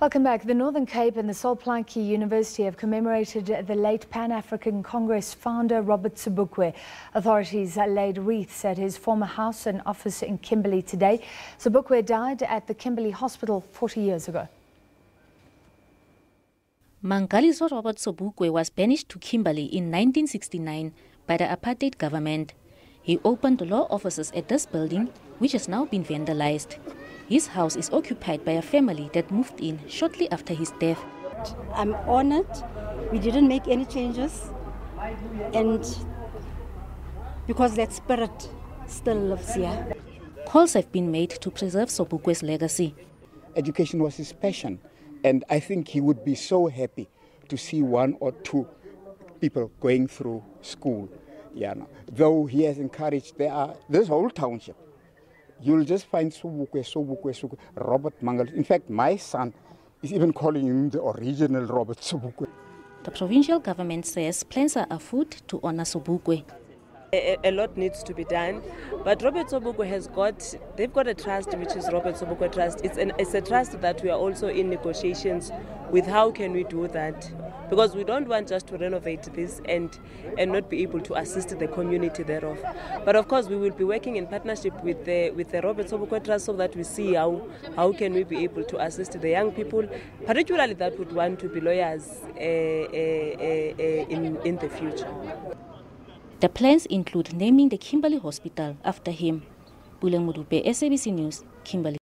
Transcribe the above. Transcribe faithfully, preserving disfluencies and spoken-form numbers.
Welcome back. The Northern Cape and the Sol Plaatje University have commemorated the late Pan-African Congress founder Robert Sobukwe. Authorities laid wreaths at his former house and office in Kimberley today. Sobukwe died at the Kimberley Hospital forty years ago. Mangaliso Robert Sobukwe was banished to Kimberley in nineteen sixty-nine by the apartheid government. He opened law offices at this building, which has now been vandalized. His house is occupied by a family that moved in shortly after his death. I'm honored. We didn't make any changes, and because that spirit still lives here. Calls have been made to preserve Sobukwe's legacy. Education was his passion, and I think he would be so happy to see one or two people going through school. Yeah, no. Though he has encouraged, there are this whole township. You'll just find Sobukwe, Sobukwe, Sobukwe, Robert Mangal. In fact, my son is even calling him the original Robert Sobukwe. The provincial government says plans are afoot to honor Sobukwe. A, a lot needs to be done, but Robert Sobukwe has got, they've got a trust which is Robert Sobukwe Trust. It's, an, it's a trust that we are also in negotiations with how can we do that, because we don't want just to renovate this and, and not be able to assist the community thereof. But of course we will be working in partnership with the, with the Robert Sobukwe Trust so that we see how, how can we be able to assist the young people, particularly that would want to be lawyers uh, uh, uh, in, in the future. The plans include naming the Kimberley Hospital after him. Buleng Mdupe, S A B C News, Kimberley.